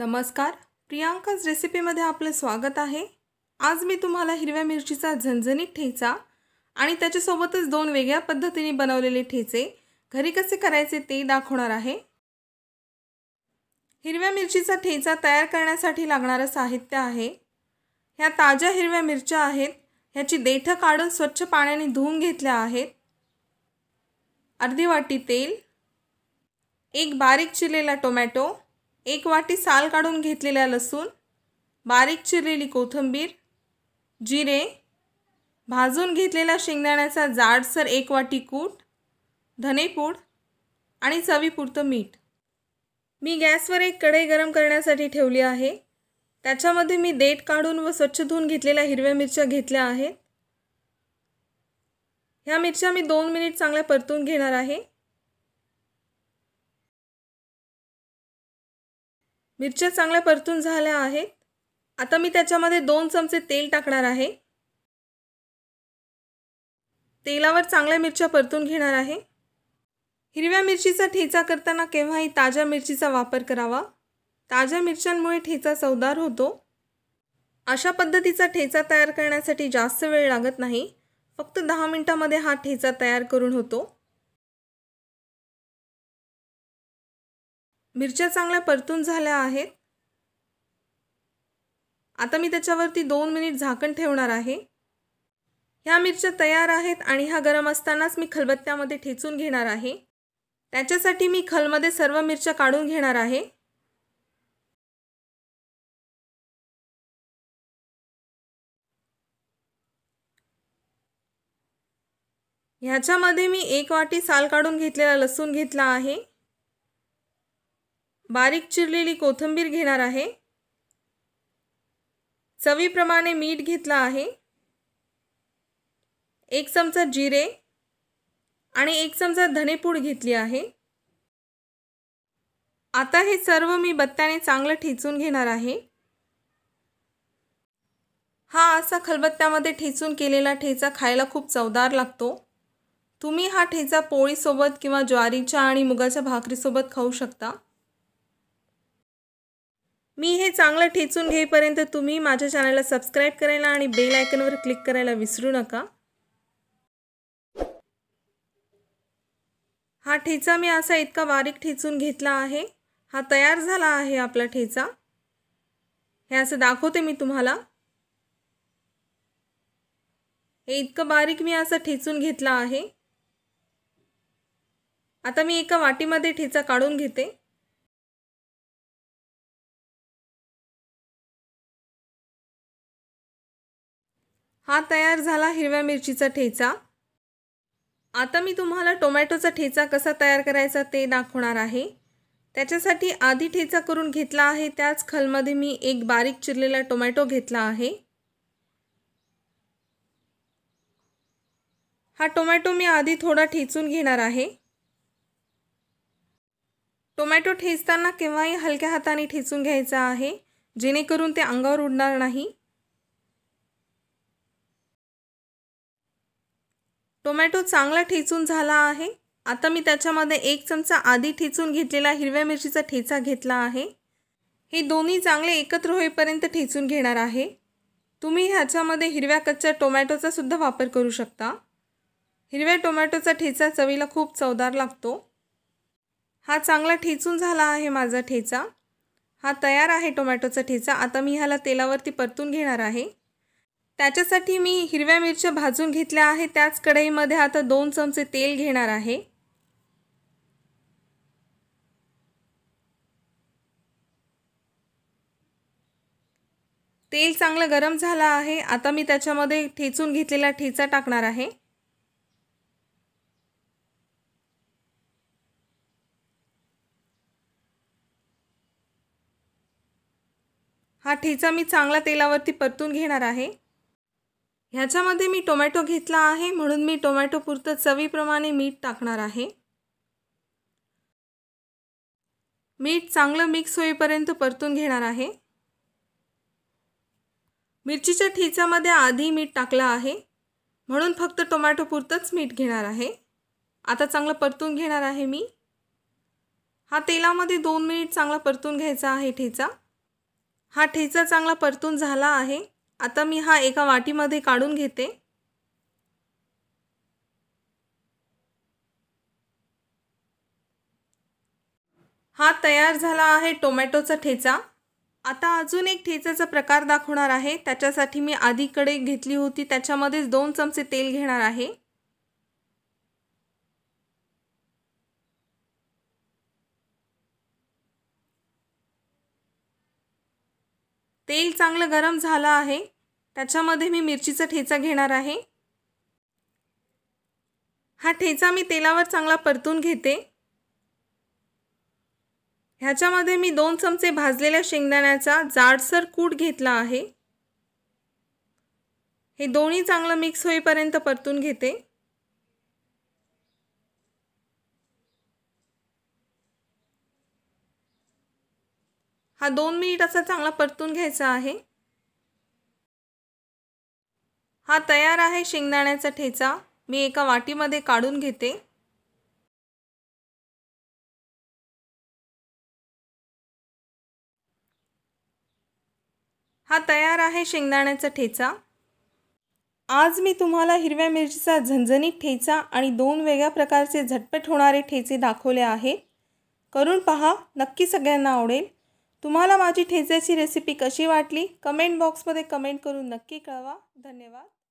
नमस्कार, प्रियांका's रेसिपीमध्ये आपले स्वागत आहे। आज मी तुम्हाला हिरव्या मिरचीचा झणझणीत ठेचा आणि त्याच्यासोबतच दोन वेगळ्या पद्धतीने बनवलेले ठेचे घरी कसे करायचे ते दाखवणार आहे। हिरव्या मिरचीचा ठेचा तयार करण्यासाठी लागणारे साहित्य आहे। ह्या ताजा हिरव्या मिरच्या आहेत। ह्याची देठं काढून स्वच्छ पाण्याने धुवून घेतल्या आहेत। अर्धी वाटी तेल, एक बारीक चिरलेला टोमॅटो, एक वाटी साल काढून घेतलेला लसूण, बारीक चिरलेली कोथिंबीर, जिरे, भाजून घेतलेला शेंगदाण्याचा जाडसर एक वाटी कूट, धनेपूड आणि चवीपुरतं मीठ। मी गॅसवर एक कढई गरम करण्यासाठी ठेवली आहे। त्याच्यामध्ये मी देठ काढून व स्वच्छ धुवून घेतलेल्या हिरव्या मिरच्या घेतल्या आहेत। ह्या मिरच्या मी 2 मिनिट चांगल्या परतून घेणार आहे। मिरच्या चांगल्या परतून झाल्या आहेत। आता मी त्याच्यामध्ये 2 चमचे तेल टाकणार आहे। तेलावर चांगल्या मिरच्या परतून घेणार आहे। हिरव्या मिरचीचा ठेचा करताना केव्हाही ताजा मिरचीचा वापर करावा। ताजा मिरच्यांमुळे ठेचा चवदार होतो। अशा पद्धतीचा ठेचा तयार करण्यासाठी जास्त वेळ लागत नाही, फक्त 10 मिनिटांमध्ये हा ठेचा तयार करून होतो। मिरच्या चांगल्या परतून झाल्या आहेत। आता मी त्याच्यावरती 2 मिनिट झाकण ठेवणार आहे। ह्या मिरच्या तयार आहेत आणि ह्या गरम असतानाच मी खलबत्त्यामध्ये ठेचून घेणार आहे। त्याच्यासाठी मी खलमध्ये सर्व मिरच्या काढून घेणार आहे। ह्याच्यामध्ये मी एक वाटी साल काढून घेतलेला लसूण घेतला आहे। बारीक चिरलेली कोथिंबीर घेणार आहे। चवीप्रमाणे मीठ घेतला आहे। एक चमचा जिरे आणि एक चमचा धनेपूड घेतली आहे। आता हे सर्व मी बत्त्याने चांगले ठेचून घेणार आहे। हा असा खलबत्त्यामध्ये ठेचून केलेला ठेचा खायला खूप चवदार लागतो। तुम्ही हा ठेचा पोळीसोबत किंवा ज्वारीच्या आणि मुगाच्या भाकरीसोबत खाऊ शकता। मी हे चांगलं ठेचून घेईपर्यंत तुम्ही माझ्या चॅनलला सबस्क्राइब करायला आणि बेल आयकॉनवर क्लिक करायला विसरू नका। हा ठेचा मी असा इतका बारीक ठेचून घेतला आहे। हा तयार झाला आहे आपला ठेचा। हे असं दाखवते मी तुम्हाला। हे इतकं बारीक मी असं ठेचून घेतला आहे। आता मी एका वाटीमध्ये ठेचा काढून घेते। हा तयार झाला हिरव्या मिरचीचा ठेचा। आता मी तुम्हाला टोमॅटोचा ठेचा कसा तयार करायचा ते दाखवणार आहे। त्याच्यासाठी आधी ठेचा करून घेतला आहे त्याच खलमध्ये मी एक बारीक चिरलेला टोमॅटो घेतला आहे। हा टोमॅटो मी आधी थोडा ठेचून घेणार आहे। टोमॅटो ठेचताना केव्हाही हलक्या हाताने ठेचून घ्यायचा आहे, जेणेकरून ते अंगावर उडणार नाही। टोमॅटो चांगला ठेचून झाला आहे। आता मी त्याच्यामध्ये एक चमचा आधी ठेचून घेतलेला हिरव्या मिरचीचा ठेचा घेतला आहे। हे दोन्ही चांगले एकत्र होईपर्यंत ठेचून घेणार आहे। तुम्ही ह्याच्यामध्ये हिरव्या कच्चा टोमॅटोचा सुद्धा वापर करू शकता। हिरव्या टोमॅटोचा ठेचा चवीला खूप चवदार लागतो। हा चांगला ठेचून झाला आहे माझा ठेचा। हा तयार आहे टोमॅटोचा ठेचा। आता मी ह्याला तेलावरती परतून घेणार आहे। त्याच्यासाठी मी हिरव्या मिरच्या भाजून घेतल्या आहे। त्याच कढईमध्ये आता 2 चमचे तेल घेणार आहे। तेल चांगलं गरम झालं आहे। आता मी त्याच्यामध्ये ठेचून घेतलेला ठेचा टाकणार आहे। हा ठेचा मी चांगला तेलावरती परतून घेणार आहे। ह्याच्यामध्ये मी टोमॅटो घेतला आहे म्हणून मी टोमॅटो पुरतं चवीप्रमाणे मीठ टाकणार आहे। मीठ चांगलं मिक्स होईपर्यंत परतून घेणार आहे। मिरचीच्या ठेचामध्ये आधी मीठ टाकलं आहे म्हणून फक्त टोमॅटो पुरतंच मीठ घेणार आहे। आता चांगलं परतून घेणार आहे मी। हा तेलामध्ये 2 मिनिट चांगला परतून घ्यायचा आहे ठेचा। हा ठेचा चांगला परतून झाला आहे। आता मी हा एका वाटीमध्ये काढून घेते। हा तयार झाला आहे टोमॅटोचा ठेचा। आता अजून एक ठेचाचा प्रकार दाखवणार आहे। त्याच्यासाठी मी आधी कढई घेतली होती, त्याच्यामध्ये 2 चमचे तेल घेणार आहे। तेल चांगलं गरम झालं आहे, त्याच्यामध्ये मी मिरचीचा ठेचा घेणार आहे। हा ठेचा मी तेलावर चांगला परतून घेते। ह्याच्यामध्ये मी 2 चमचे भाजलेल्या शेंगदाण्याचा जाडसर कूट घेतला आहे। हे दोन्ही चांगलं मिक्स होईपर्यंत परतून घेते। हा 2 मिनिट असा चांगला परतून घ्यायचा आहे। हा तयार आहे शेंगदाण्याचा ठेचा। मी एका वाटीमध्ये काढून घेते। हा तयार आहे शेंगदाण्याचा ठेचा। आज मी तुम्हाला हिरव्या मिरचीचा झणझणीत ठेचा आणि 2 वेगळ्या प्रकारचे झटपट होणारे ठेचे दाखवले आहेत। करून पहा, नक्की सगळ्यांना आवडेल। तुम्हाला माझी ठेच्याची रेसिपी कशी वाटली कमेंट बॉक्समध्ये कमेंट करून नक्की कळवा। धन्यवाद।